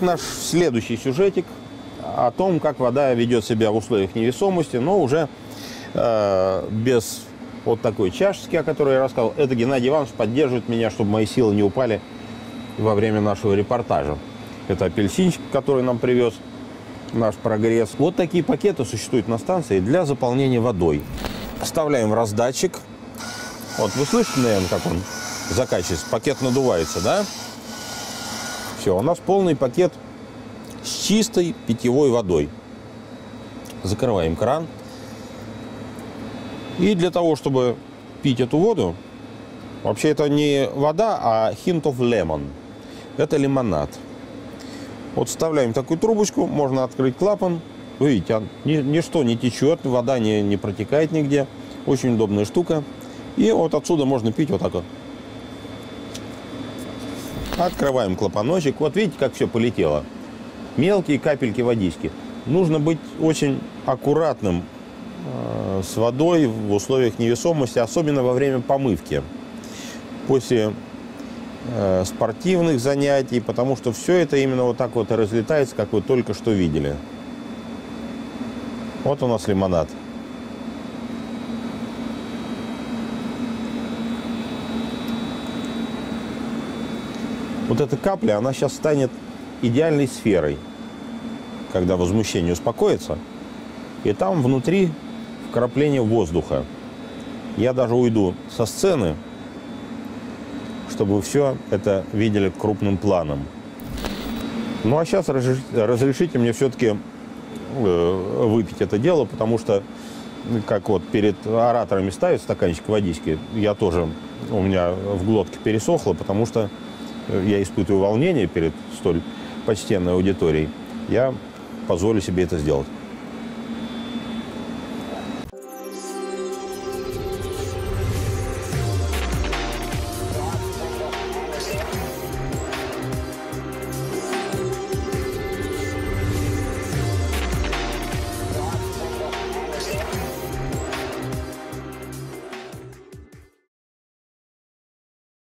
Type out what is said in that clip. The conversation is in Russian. Наш следующий сюжетик о том, как вода ведет себя в условиях невесомости, но уже без вот такой чашечки, о которой я рассказывал. Это Геннадий Иванович поддерживает меня, чтобы мои силы не упали во время нашего репортажа. Это апельсинчик, который нам привез наш Прогресс. Вот такие пакеты существуют на станции для заполнения водой. Вставляем в раздатчик. Вот вы слышите, наверное, как он закачивается. Пакет надувается, да? Все, у нас полный пакет с чистой питьевой водой. Закрываем кран. И для того, чтобы пить эту воду, вообще это не вода, а hint of lemon. Это лимонад. Вот вставляем такую трубочку, можно открыть клапан. Вы видите, ничто не течет, вода не протекает нигде. Очень удобная штука. И вот отсюда можно пить вот так вот. Открываем клапаночек. Вот видите, как все полетело. Мелкие капельки водички. Нужно быть очень аккуратным с водой в условиях невесомости, особенно во время помывки. После спортивных занятий, потому что все это именно вот так вот разлетается, как вы только что видели. Вот у нас лимонад. Вот эта капля, она сейчас станет идеальной сферой, когда возмущение успокоится, и там внутри вкрапление воздуха. Я даже уйду со сцены, чтобы вы все это видели крупным планом. Ну а сейчас разрешите мне все-таки выпить это дело, потому что, как вот перед ораторами ставят стаканчик водички, я тоже, у меня в глотке пересохло, потому что я испытываю волнение перед столь почтенной аудиторией. Я позволю себе это сделать.